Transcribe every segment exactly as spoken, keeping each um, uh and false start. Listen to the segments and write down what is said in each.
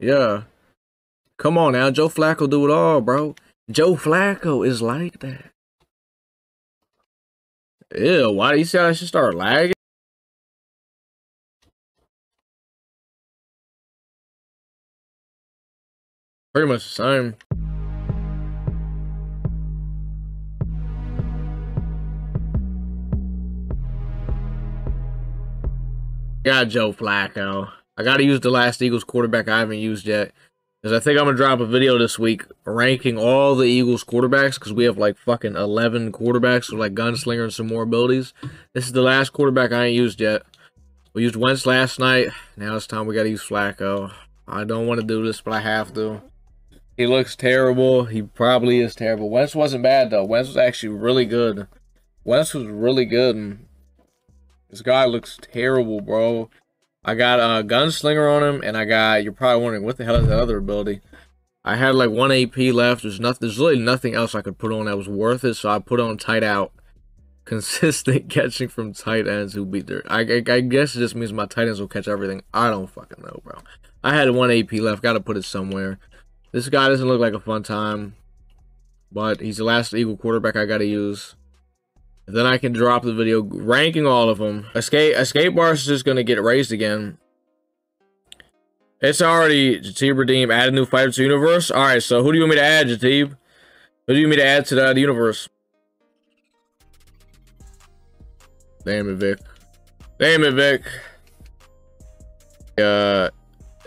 Yeah. Come on now. Joe Flacco do it all, bro. Joe Flacco is like that. Ew, why do you see how I should start lagging? Pretty much the same. Got Joe Flacco. I gotta use the last Eagles quarterback I haven't used yet. Because I think I'm gonna drop a video this week ranking all the Eagles quarterbacks, because we have like fucking eleven quarterbacks with like gunslinger and some more abilities. This is the last quarterback I ain't used yet. We used Wentz last night. Now it's time we gotta use Flacco. I don't want to do this, but I have to. He looks terrible. He probably is terrible. Wentz wasn't bad though. Wentz was actually really good. Wentz was really good. This guy looks terrible, bro. I got a uh, gunslinger on him, and I got, you're probably wondering, what the hell is that other ability? I had like one A P left. There's nothing, there's really nothing else I could put on that was worth it, so I put on tight out. Consistent catching from tight ends who beat their, I, I, I guess it just means my tight ends will catch everything. I don't fucking know, bro. I had one A P left. Got to put it somewhere. This guy doesn't look like a fun time, but he's the last Eagle quarterback I got to use. Then I can drop the video ranking all of them. Escape, escape bars is just going to get raised again. It's already Jateeb Redeem. Add a new fighter to the universe. All right, so who do you want me to add, Jateeb? Who do you want me to add to the, the universe? Damn it, Vic. Damn it, Vic. Uh,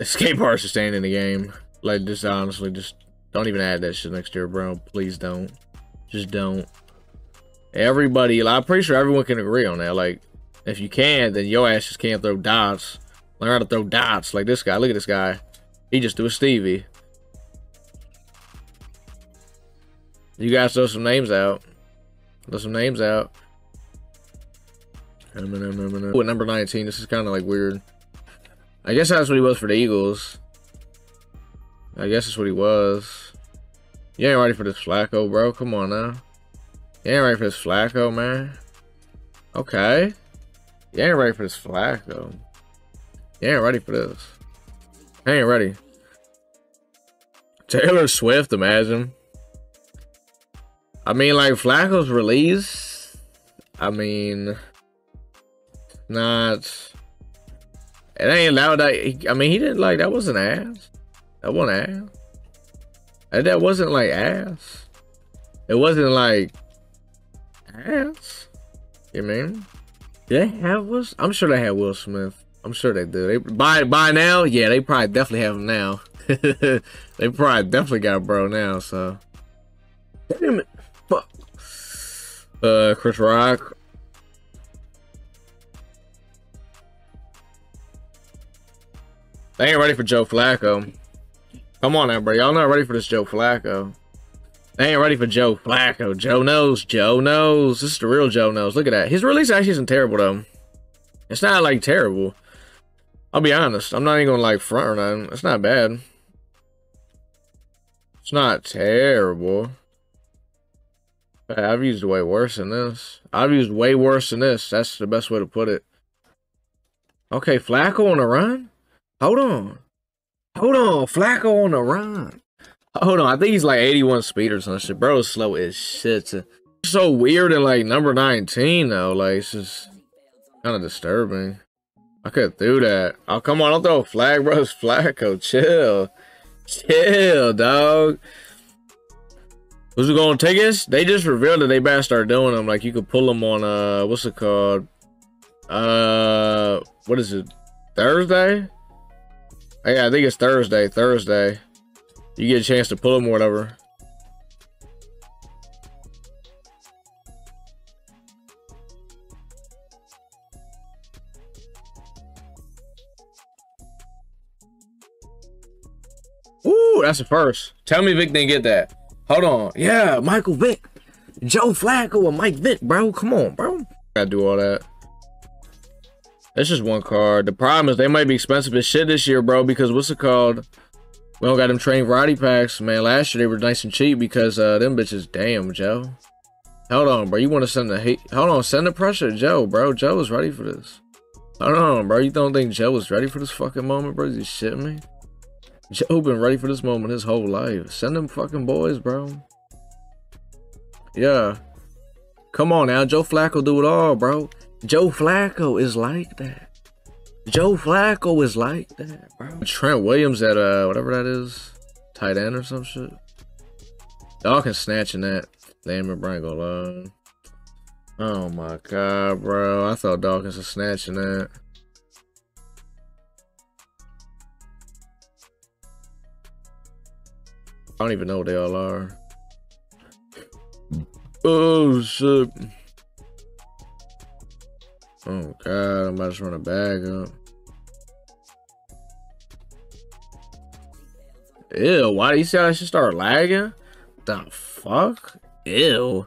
escape bars are staying in the game. Like, just honestly, just don't even add that shit next year, bro. Please don't. Just don't. Everybody, like, I'm pretty sure everyone can agree on that. Like, if you can, then your ass just can't throw dots. Learn how to throw dots. Like this guy. Look at this guy. He just threw a Stevie. You guys throw some names out. Throw some names out. Ooh, at number nineteen. This is kind of like weird. I guess that's what he was for the Eagles. I guess that's what he was. You ain't ready for this Flacco, bro. Come on now. You ain't ready for this Flacco, man. Okay. You ain't ready for this Flacco. You ain't ready for this. You ain't ready. Taylor Swift, imagine. I mean, like, Flacco's release. I mean, not. It ain't loud. That, I mean, he didn't like. That wasn't ass. That wasn't ass. That wasn't like ass. It wasn't like. Ass? You mean? Do they have Will? I'm sure they had Will Smith. I'm sure they do. They by by now, yeah, they probably definitely have him now. They probably definitely got a bro now. So, damn it, fuck. Uh, Chris Rock. They ain't ready for Joe Flacco. Come on now, bro. Y'all not ready for this Joe Flacco. They ain't ready for Joe Flacco. Joe knows. Joe knows. This is the real Joe knows. Look at that. His release actually isn't terrible, though. It's not, like, terrible. I'll be honest. I'm not even going to, like, front or nothing. It's not bad. It's not terrible. But I've used way worse than this. I've used way worse than this. That's the best way to put it. Okay, Flacco on the run? Hold on. Hold on. Flacco on the run. Hold on, I think he's like eighty-one speed or some shit. Bro is slow as shit. It's so weird and like number nineteen though. Like it's just kind of disturbing. I could do that. Oh come on, don't throw a flag, bro. It's Flacco. Chill. Chill, dog. Who's gonna take us? They just revealed that they better start doing them. Like you could pull them on uh what's it called? Uh what is it? Thursday? Oh, yeah, I think it's Thursday, Thursday. You get a chance to pull them or whatever. Ooh, that's a first. Tell me Vic didn't get that. Hold on. Yeah, Michael Vick. Joe Flacco and Mike Vick, bro. Come on, bro. Gotta do all that. That's just one card. The problem is they might be expensive as shit this year, bro, because what's it called? We don't got them trained variety packs, man. Last year they were nice and cheap because uh, them bitches. Damn, Joe. Hold on, bro. You want to send the heat? Hold on, send the pressure, to Joe, bro. Joe was ready for this. Hold on, bro. You don't think Joe was ready for this fucking moment, bro? You shitting me? Joe been ready for this moment his whole life. Send them fucking boys, bro. Yeah. Come on now. Joe Flacco do it all, bro. Joe Flacco is like that. Joe Flacco is like that, bro. Trent Williams at uh whatever that is. Tight end or some shit. Dawkins snatching that. Damn it, bro, I ain't gonna lie. Oh my god, bro. I thought Dawkins was snatching that. I don't even know what they all are. Oh shit. Oh god, I'm about to run a bag up. Ew, why do you see how that shit start lagging? The fuck? Ew.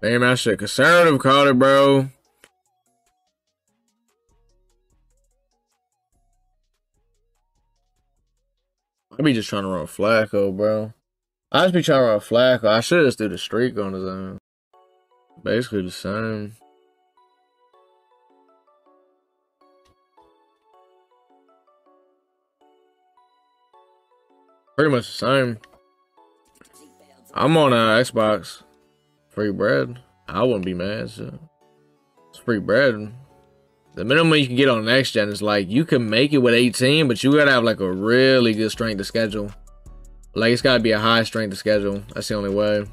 Damn, that shit conservative called it, bro. I be just trying to run Flacco, bro. I just be trying to run Flacco. I should just do the streak on his own. Basically the same. Pretty much the same. I'm on uh, Xbox. Free bread. I wouldn't be mad. So. It's free bread. The minimum you can get on next gen is like, you can make it with eighteen, but you gotta have like a really good strength to schedule. Like it's gotta be a high strength to schedule. That's the only way.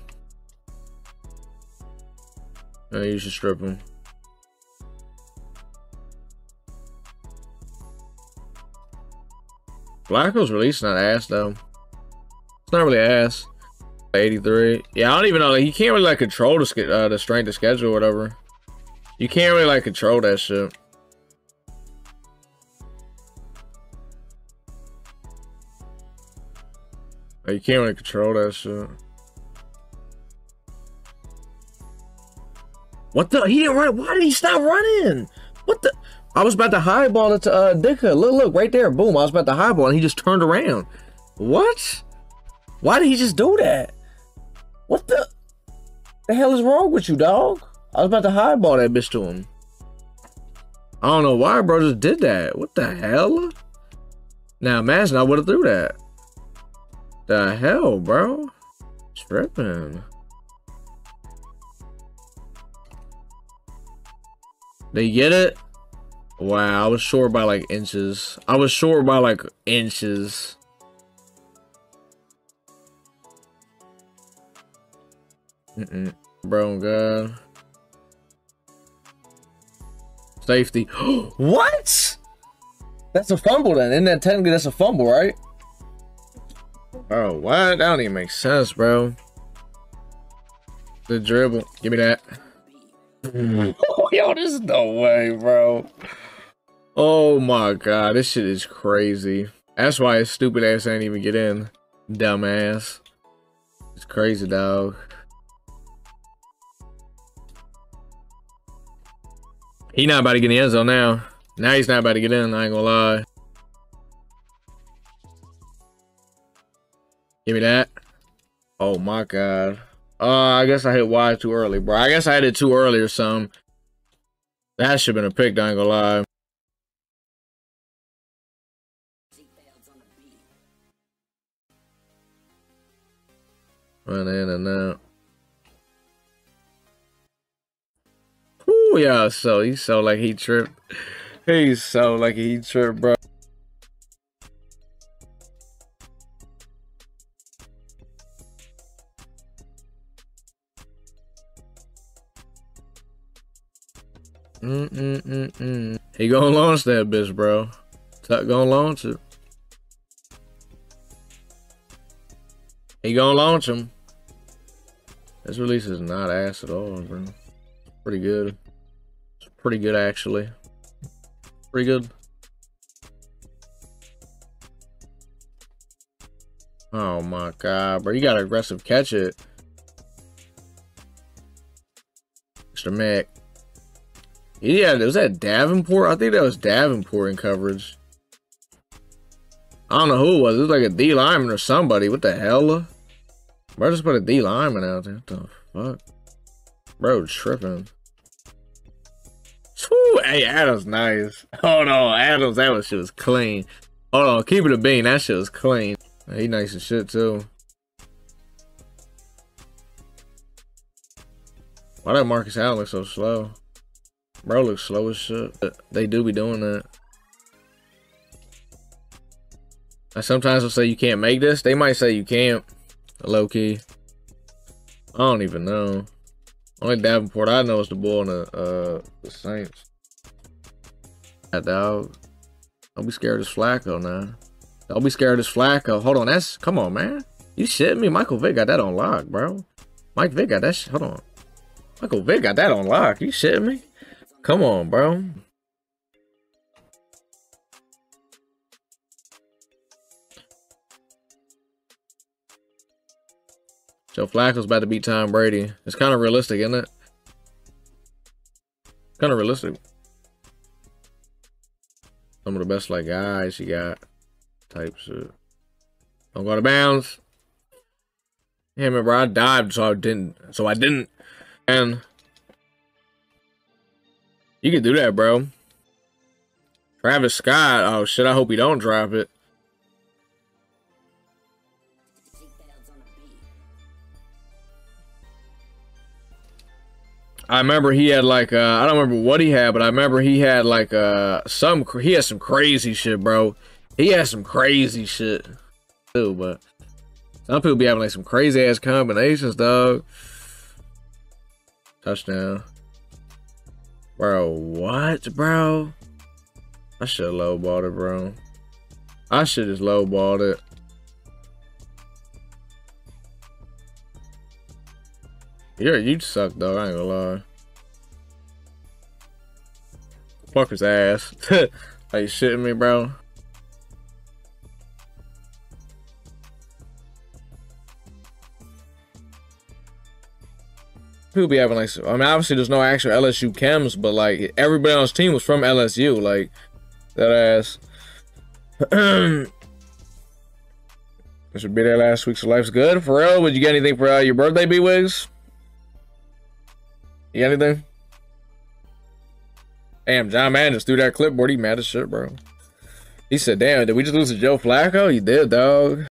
No, you should strip him. Flacco's release not ass though. It's not really ass. eighty-three. Yeah, I don't even know. Like, you can't really like control the, uh, the strength to schedule or whatever. You can't really like control that shit. You can't really control that shit. What the? He didn't run. Why did he stop running? What the? I was about to highball it to uh, Dicka. Look, look, right there. Boom. I was about to highball and he just turned around. What? Why did he just do that? What the? The hell is wrong with you, dog? I was about to highball that bitch to him. I don't know why, bro, just did that. What the hell? Now, imagine I would have threw that. The hell, bro? Tripping. They get it? Wow, I was short by like inches. I was short by like inches. Mm-mm. Bro, God. Safety. What? That's a fumble then. Isn't that technically that's a fumble, right? Oh, what? That don't even make sense, bro. The dribble. Give me that. Yo, there's no way, bro. Oh my god, this shit is crazy. That's why his stupid ass ain't even get in. Dumbass. It's crazy, dog. He not about to get in the end zone now. Now he's not about to get in, I ain't gonna lie. Give me that. Oh my god. Uh, I guess I hit Y too early, bro. I guess I hit it too early or something. That should have been a pick, I ain't gonna lie. Run in and out. Ooh, yeah, so he's so like he tripped. He's so like he tripped, bro. Mm mm mm mm. He gonna launch that bitch, bro. Tuck gonna launch it. He gonna launch him. This release is not ass at all, bro. Pretty good. It's pretty good, actually. Pretty good. Oh my god, bro! You gotta aggressive catch it, Mister Mac. Yeah, was that Davenport? I think that was Davenport in coverage. I don't know who it was. It was like a D lineman or somebody. What the hell? Bro, just put a D lineman out there. What the fuck? Bro, tripping. Whew, hey, Adams nice. Hold on, Adams, that was, shit was clean. Hold on, keep it a bean, that shit was clean. He nice as shit too. Why that Marcus Allen look so slow? Bro looks slow as shit. They do be doing that. I sometimes will say you can't make this. They might say you can't. Low key. I don't even know. Only Davenport I know is the bull and the, uh, the Saints. That dog. Don't be scared of this Flacco now. Don't be scared of this Flacco. Hold on, that's... Come on, man. You shitting me? Michael Vick got that on lock, bro. Mike Vick got that shit. Hold on. Michael Vick got that on lock. You shitting me? Come on, bro. Joe Flacco's about to beat Tom Brady. It's kind of realistic, isn't it? Kind of realistic. Some of the best, like, guys you got. Type shit. Don't go out of bounds. Yeah, remember, I dived, so I didn't. So I didn't. And you can do that, bro. Travis Scott. Oh, shit, I hope he don't drop it. I remember he had like, uh, I don't remember what he had, but I remember he had like, uh, some, he had some crazy shit, bro. He had some crazy shit too, but some people be having like some crazy ass combinations, dog. Touchdown. Bro, what, bro? I should have lowballed it, bro. I should have lowballed it. You're, you suck, dog. I ain't gonna lie. Fuck his ass. Are you shitting me, bro? People be having like, I mean, obviously there's no actual L S U chems, but like everybody on his team was from L S U, like that ass. This should be there last week, so life's good. For real, would you get anything for uh, your birthday, B-Wigs? You got anything? Damn, John Madden just threw that clipboard. He mad as shit, bro. He said, damn, did we just lose to Joe Flacco? You did, dog.